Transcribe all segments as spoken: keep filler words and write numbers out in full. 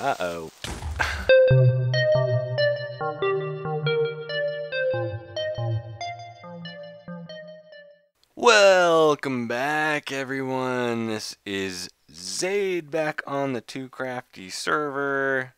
Uh-oh. Welcome back, everyone. This is Zade back on the Too Crafty server.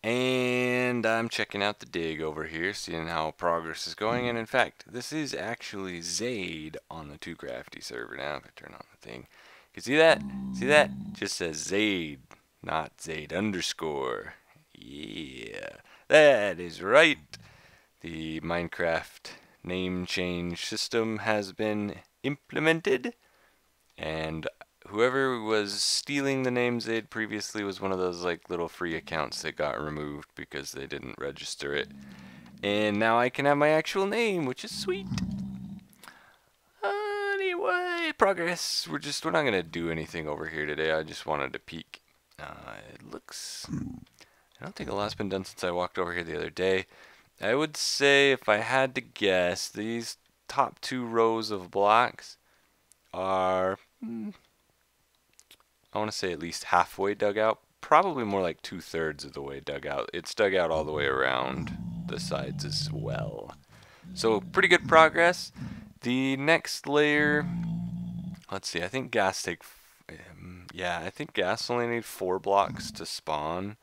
And I'm checking out the dig over here, seeing how progress is going. And in fact, this is actually Zade on the Too Crafty server now. If I turn on the thing, you can see that? See that? It just says Zade, not Zade underscore. Yeah, that is right. The Minecraft name change system has been implemented, and whoever was stealing the name Zade previously was one of those like little free accounts that got removed because they didn't register it. And now I can have my actual name, which is sweet. Anyway, progress. We're just we're not gonna do anything over here today. I just wanted to peek. Uh, it looks. I don't think a lot's been done since I walked over here the other day. I would say, if I had to guess, these top two rows of blocks are, hmm, I want to say at least halfway dug out, probably more like two-thirds of the way dug out. It's dug out all the way around the sides as well. So pretty good progress. The next layer, let's see, I think gas take, um, yeah, I think gas only need four blocks to spawn.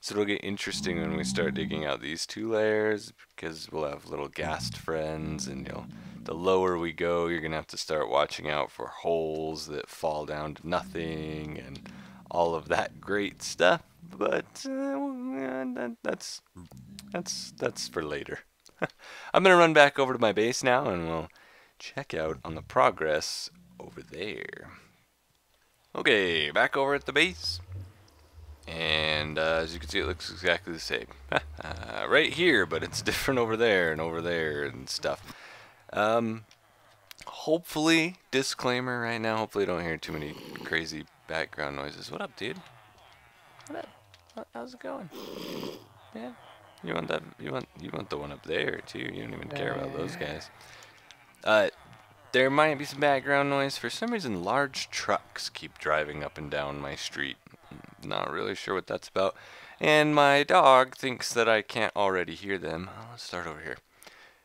So it'll get interesting when we start digging out these two layers, because we'll have little ghast friends, and you'll, the lower we go, you're going to have to start watching out for holes that fall down to nothing and all of that great stuff. But uh, that's, that's, that's for later. I'm going to run back over to my base now, and we'll check out on the progress over there. Okay, back over at the base. And uh, as you can see, it looks exactly the same uh, right here, but it's different over there and over there and stuff. Um, hopefully, disclaimer right now, hopefully I don't hear too many crazy background noises. What up, dude? What up? How's it going? Yeah, you want that? You want you want the one up there too? You don't even care about those guys. Uh, there might be some background noise. For some reason, large trucks keep driving up and down my street. Not really sure what that's about, and my dog thinks that I can't already hear them. Oh, let's start over here.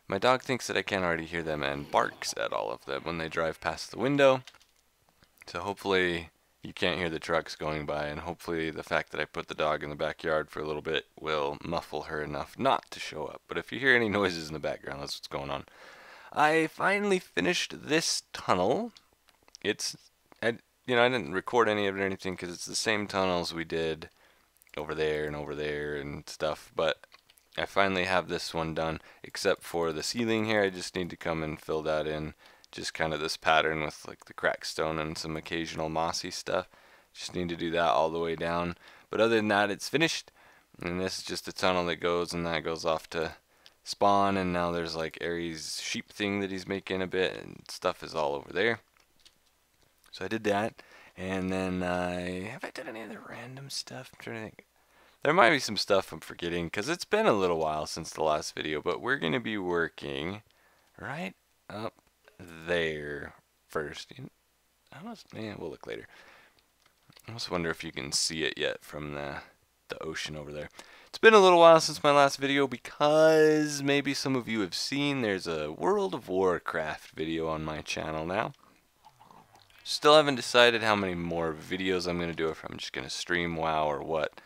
My dog thinks that I can't already hear them and barks at all of them when they drive past the window. So hopefully you can't hear the trucks going by, and hopefully the fact that I put the dog in the backyard for a little bit will muffle her enough not to show up. But if you hear any noises in the background, that's what's going on. I finally finished this tunnel. It's I, You know, I didn't record any of it or anything because it's the same tunnels we did over there and over there and stuff, but I finally have this one done, except for the ceiling here. I just need to come and fill that in, just kind of this pattern with like the cracked stone and some occasional mossy stuff. Just need to do that all the way down, but other than that, it's finished. And this is just a tunnel that goes and that goes off to spawn, and now there's like Ares' sheep thing that he's making a bit, and stuff is all over there. So I did that, and then I, uh, have I done any other random stuff? I'm trying to think. There might be some stuff I'm forgetting, because it's been a little while since the last video, but we're going to be working right up there first. I almost, man, we'll look later. I almost wonder if you can see it yet from the, the ocean over there. It's been a little while since my last video, because maybe some of you have seen there's a World of Warcraft video on my channel now. Still haven't decided how many more videos I'm going to do, if I'm just going to stream WoW or what.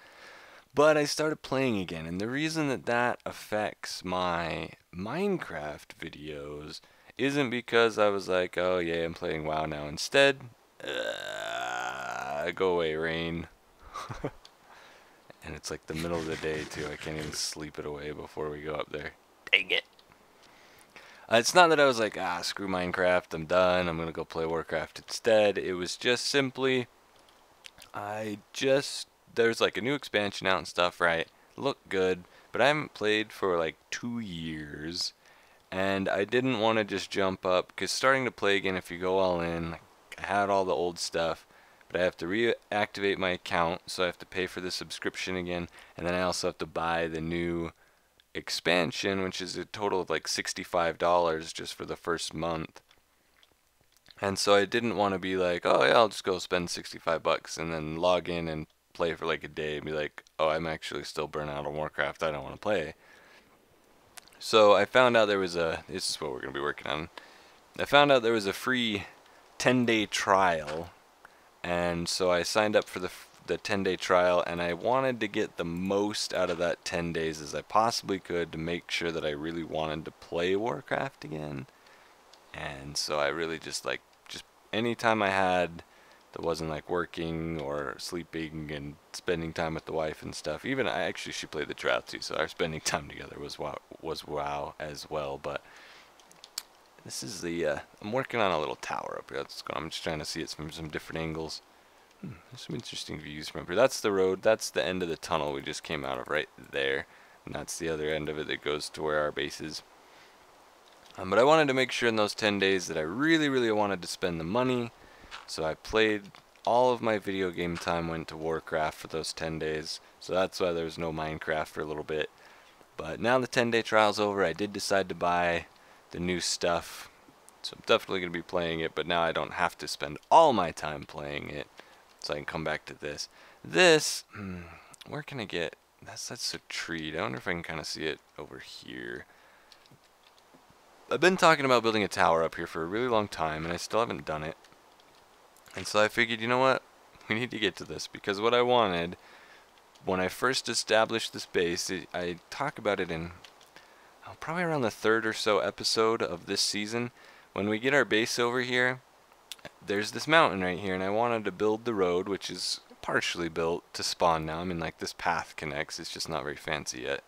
But I started playing again, and the reason that that affects my Minecraft videos isn't because I was like, oh yeah, I'm playing WoW now. Instead, uh, go away, rain. And it's like the middle of the day, too. I can't even sleep it away before we go up there. Dang it. Uh, it's not that I was like, ah, screw Minecraft, I'm done, I'm going to go play Warcraft instead. It was just simply, I just, there's like a new expansion out and stuff, right? Looked good, but I haven't played for like two years. And I didn't want to just jump up, because starting to play again, if you go all in, I had all the old stuff. But I have to reactivate my account, so I have to pay for the subscription again. And then I also have to buy the new expansion, which is a total of like sixty-five dollars just for the first month. And so I didn't want to be like, oh yeah, I'll just go spend sixty-five bucks and then log in and play for like a day and be like, oh, I'm actually still burnt out on Warcraft, I don't want to play. So I found out there was a, this is what we're going to be working on, I found out there was a free ten day trial, and so I signed up for the the ten day trial, and I wanted to get the most out of that ten days as I possibly could to make sure that I really wanted to play Warcraft again. And so I really just like, just any time I had that wasn't like working or sleeping and spending time with the wife and stuff, even I actually she played the Drowsy, so our spending time together was WoW, was WoW as well. But this is the, uh, I'm working on a little tower up here. That's going, I'm just trying to see it from some different angles. Hmm, there's some interesting views from up here. That's the road, that's the end of the tunnel we just came out of right there, and that's the other end of it that goes to where our base is. Um, but I wanted to make sure in those ten days that I really, really wanted to spend the money, so I played, all of my video game time went to Warcraft for those ten days, so that's why there was no Minecraft for a little bit. But now the ten day trial's over, I did decide to buy the new stuff, so I'm definitely going to be playing it, but now I don't have to spend all my time playing it. So I can come back to this. This, where can I get? That's that's a tree. I wonder if I can kind of see it over here. I've been talking about building a tower up here for a really long time, and I still haven't done it. And so I figured, you know what? We need to get to this, because what I wanted when I first established this base, I talk about it in oh, probably around the third or so episode of this season. When we get our base over here, there's this mountain right here, and I wanted to build the road, which is partially built, to spawn now. I mean, like, this path connects, it's just not very fancy yet.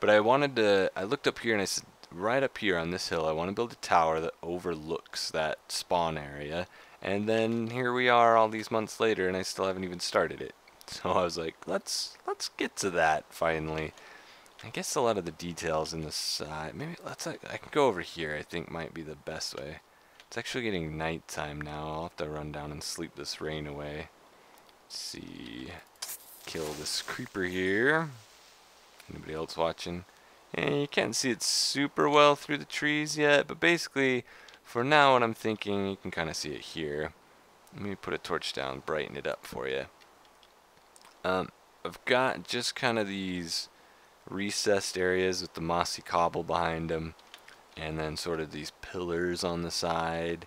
But I wanted to, I looked up here and I said, right up here on this hill, I want to build a tower that overlooks that spawn area. And then here we are all these months later, and I still haven't even started it. So I was like, let's let's get to that finally. I guess a lot of the details in the side, maybe let's, I, I can go over here, I think might be the best way. It's actually getting nighttime now. I'll have to run down and sleep this rain away. Let's see. Kill this creeper here. Anybody else watching? And you can't see it super well through the trees yet, but basically, for now, what I'm thinking, you can kind of see it here. Let me put a torch down, brighten it up for you. Um, I've got just kind of these recessed areas with the mossy cobble behind them, and then sort of these pillars on the side,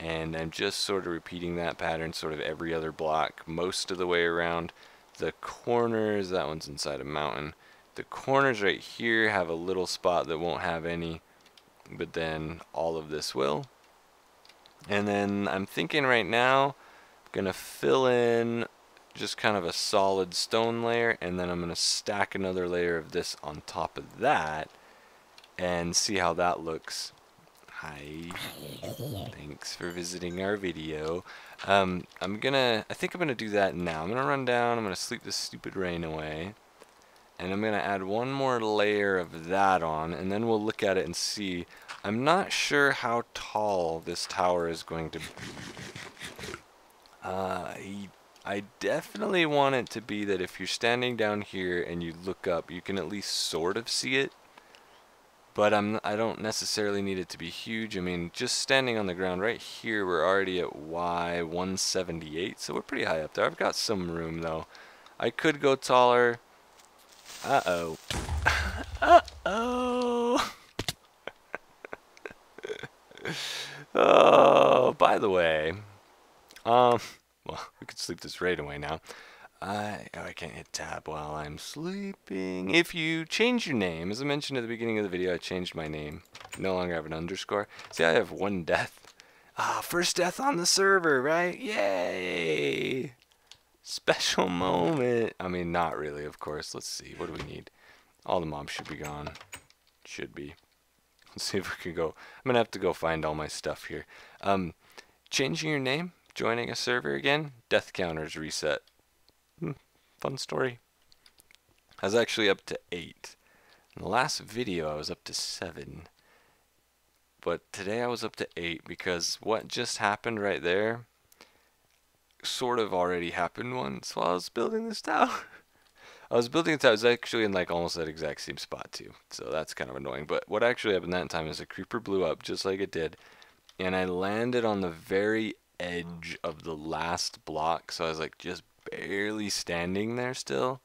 and I'm just sort of repeating that pattern sort of every other block most of the way around. The corners, that one's inside a mountain, the corners right here have a little spot that won't have any, but then all of this will. And then I'm thinking right now I'm gonna fill in just kind of a solid stone layer, and then I'm gonna stack another layer of this on top of that and see how that looks. Hi, thanks for visiting our video. Um, I'm gonna, I think I'm gonna do that now. I'm gonna run down, I'm gonna sleep this stupid rain away, and I'm gonna add one more layer of that on, and then we'll look at it and see. I'm not sure how tall this tower is going to be. Uh, I, I definitely want it to be that if you're standing down here and you look up, you can at least sort of see it. But I'm, I don't necessarily need it to be huge. I mean, just standing on the ground right here, we're already at Y one seventy-eight, so we're pretty high up there. I've got some room, though. I could go taller. Uh-oh. Uh-oh. Oh, by the way. Um, well, we could sleep this right away now. I, oh, I can't hit tab while I'm sleeping. If you change your name, as I mentioned at the beginning of the video, I changed my name. No longer have an underscore. See, I have one death. Ah, first death on the server, right? Yay! Special moment. I mean, not really, of course. Let's see. What do we need? All the mobs should be gone. Should be. Let's see if we can go. I'm going to have to go find all my stuff here. Um, changing your name, joining a server again, death counters reset. Hmm, fun story. I was actually up to eight. In the last video I was up to seven. But today I was up to eight because what just happened right there sort of already happened once while I was building this tower. I was building a tower, it was actually in like almost that exact same spot too. So that's kind of annoying. But what actually happened that time is a creeper blew up just like it did. And I landed on the very edge of the last block. So I was like just barely standing there still.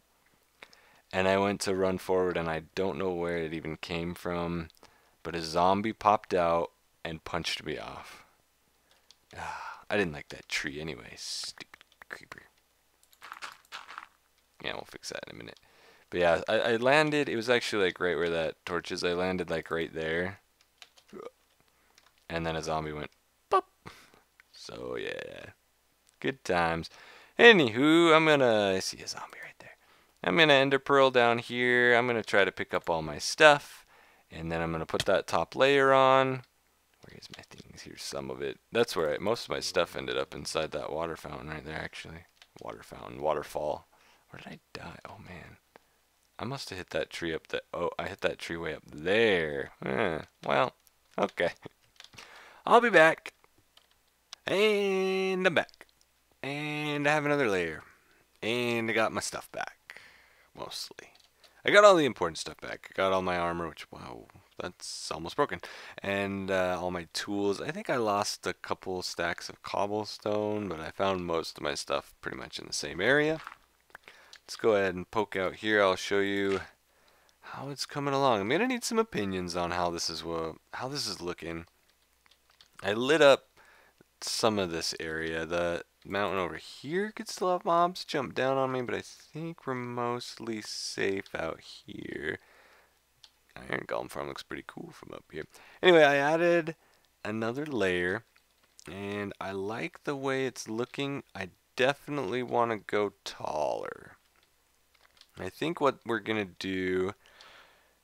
And I went to run forward, and I don't know where it even came from, but a zombie popped out and punched me off. Ah, I didn't like that tree anyway, stupid creeper. Yeah, we'll fix that in a minute. But yeah, I, I landed, it was actually like right where that torch is, I landed like right there. And then a zombie went, pop. So yeah, good times. Anywho, I'm gonna, I see a zombie right there. I'm gonna ender pearl down here, I'm gonna try to pick up all my stuff. And then I'm gonna put that top layer on. Where's my things? Here's some of it. That's where I, most of my stuff ended up inside that water fountain right there actually. Water fountain, waterfall. Where did I die? Oh man. I must have hit that tree up the, oh, I hit that tree way up there. Eh, well, okay. I'll be back. And I'm back. And I have another layer. And I got my stuff back. Mostly. I got all the important stuff back. I got all my armor, which, wow, that's almost broken. And uh, all my tools. I think I lost a couple stacks of cobblestone, but I found most of my stuff pretty much in the same area. Let's go ahead and poke out here. I'll show you how it's coming along. I'm gonna need some opinions on how this is uh, how this is looking. I lit up some of this area. The mountain over here could still have mobs jump down on me, but I think we're mostly safe out here. Iron Golem Farm looks pretty cool from up here. Anyway, I added another layer, and I like the way it's looking. I definitely want to go taller. I think what we're going to do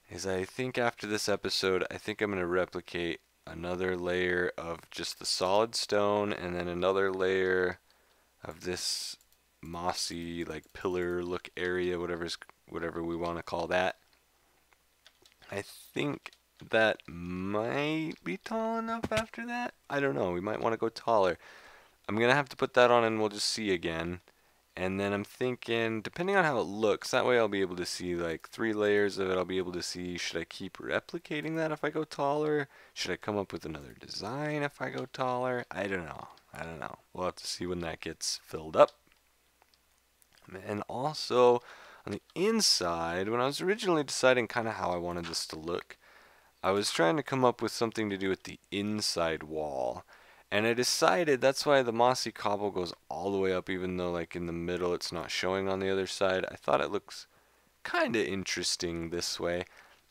is I think after this episode, I think I'm going to replicate another layer of just the solid stone and then another layer of this mossy like pillar look area, whatever's, whatever we want to call that. I think that might be tall enough after that. I don't know. We might want to go taller. I'm going to have to put that on and we'll just see again. And then I'm thinking, depending on how it looks, that way I'll be able to see like three layers of it. I'll be able to see, should I keep replicating that if I go taller? Should I come up with another design if I go taller? I don't know. I don't know. We'll have to see when that gets filled up. And also, on the inside, when I was originally deciding kind of how I wanted this to look, I was trying to come up with something to do with the inside wall. And I decided that's why the mossy cobble goes all the way up, even though like in the middle it's not showing on the other side. I thought it looks kind of interesting this way.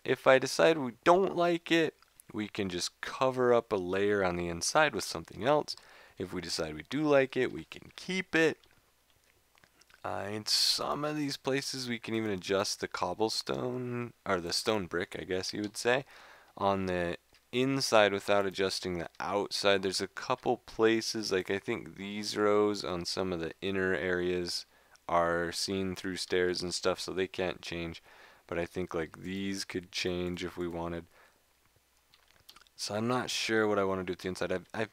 If I decide we don't like it, we can just cover up a layer on the inside with something else. If we decide we do like it, we can keep it. Uh, in some of these places we can even adjust the cobblestone, or the stone brick, I guess you would say, on the inside without adjusting the outside. There's a couple places, like I think these rows on some of the inner areas are seen through stairs and stuff, so they can't change, but I think like these could change if we wanted. So I'm not sure what I want to do with the inside. I've, I've,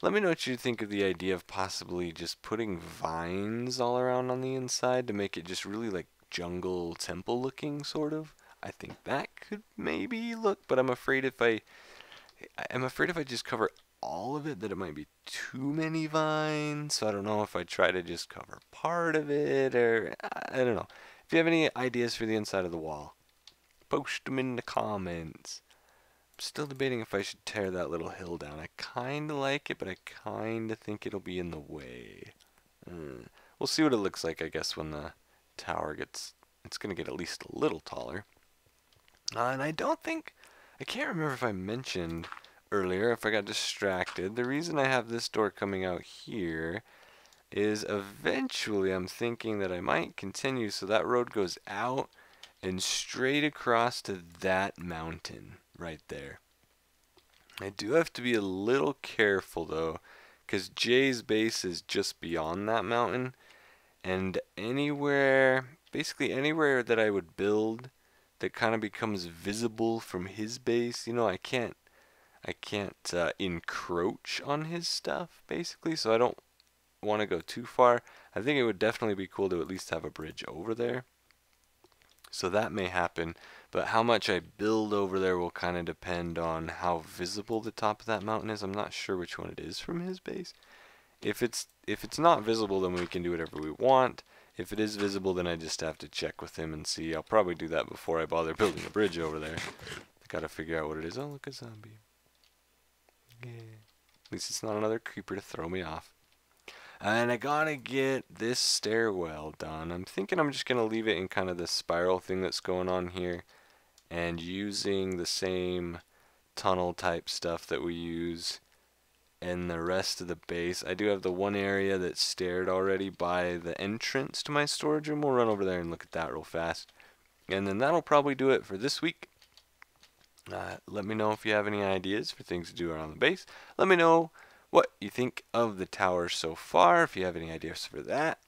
let me know what you think of the idea of possibly just putting vines all around on the inside to make it just really like jungle temple looking sort of. I think that could maybe look, but I'm afraid if I I'm afraid if I just cover all of it that it might be too many vines, so I don't know if I try to just cover part of it, or I don't know. If you have any ideas for the inside of the wall, post them in the comments. I'm still debating if I should tear that little hill down. I kind of like it, but I kind of think it'll be in the way. Mm. We'll see what it looks like, I guess, when the tower gets, it's going to get at least a little taller. Uh, and I don't think, I can't remember if I mentioned earlier, if I got distracted, the reason I have this door coming out here is eventually I'm thinking that I might continue, so that road goes out and straight across to that mountain right there. I do have to be a little careful though, because Jay's base is just beyond that mountain, and anywhere, basically anywhere that I would build that kind of becomes visible from his base, you know, I can't I can't uh, encroach on his stuff basically, so I don't want to go too far. I think it would definitely be cool to at least have a bridge over there, so that may happen, but how much I build over there will kind of depend on how visible the top of that mountain is. I'm not sure which one it is from his base. If it's if it's not visible, then we can do whatever we want. If it is visible, then I just have to check with him and see. I'll probably do that before I bother building a bridge over there. Gotta figure out what it is. Oh, look, a zombie. Yeah. At least it's not another creeper to throw me off. And I gotta get this stairwell done. I'm thinking I'm just gonna leave it in kind of this spiral thing that's going on here, and using the same tunnel type stuff that we use in the rest of the base. I do have the one area that's staired already by the entrance to my storage room. We'll run over there and look at that real fast. And then that'll probably do it for this week. Uh, let me know if you have any ideas for things to do around the base. Let me know what you think of the tower so far, if you have any ideas for that.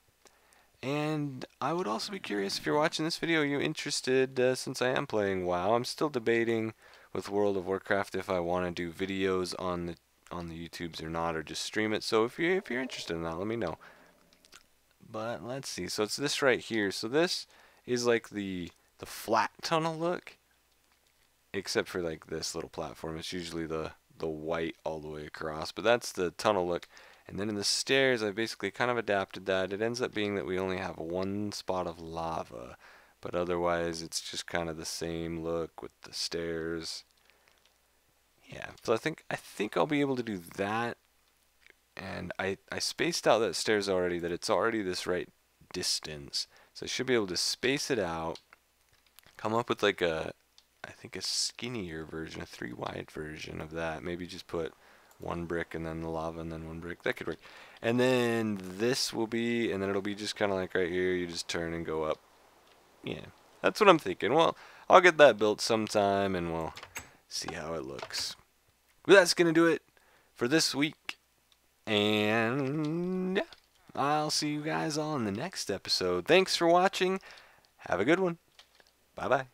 And I would also be curious, if you're watching this video, are you interested, uh, since I am playing WoW? I'm still debating with World of Warcraft if I want to do videos on the on the YouTubes or not, or just stream it. So if you're, if you're interested in that, let me know. But let's see. So it's this right here. So this is like the the flat tunnel look, except for like this little platform. It's usually the the white all the way across, but that's the tunnel look. And then in the stairs, I basically kind of adapted that. It ends up being that we only have one spot of lava, but otherwise it's just kind of the same look with the stairs. Yeah, so I think I think I'll be able to do that. And I, I spaced out that stairs already, that it's already this right distance, so I should be able to space it out, come up with like a I think a skinnier version, a three wide version of that. Maybe just put one brick and then the lava and then one brick. That could work. And then this will be, and then it'll be just kind of like right here. You just turn and go up. Yeah, that's what I'm thinking. Well, I'll get that built sometime and we'll see how it looks. Well, that's going to do it for this week. And yeah, I'll see you guys all in the next episode. Thanks for watching. Have a good one. Bye-bye.